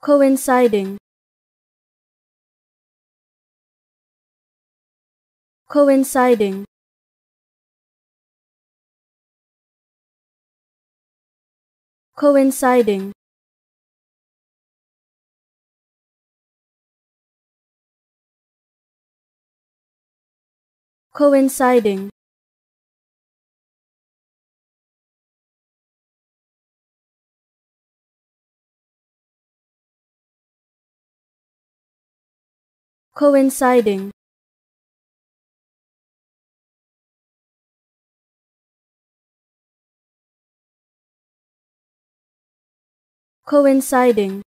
coinciding, coinciding, coinciding, coinciding, coinciding, coinciding,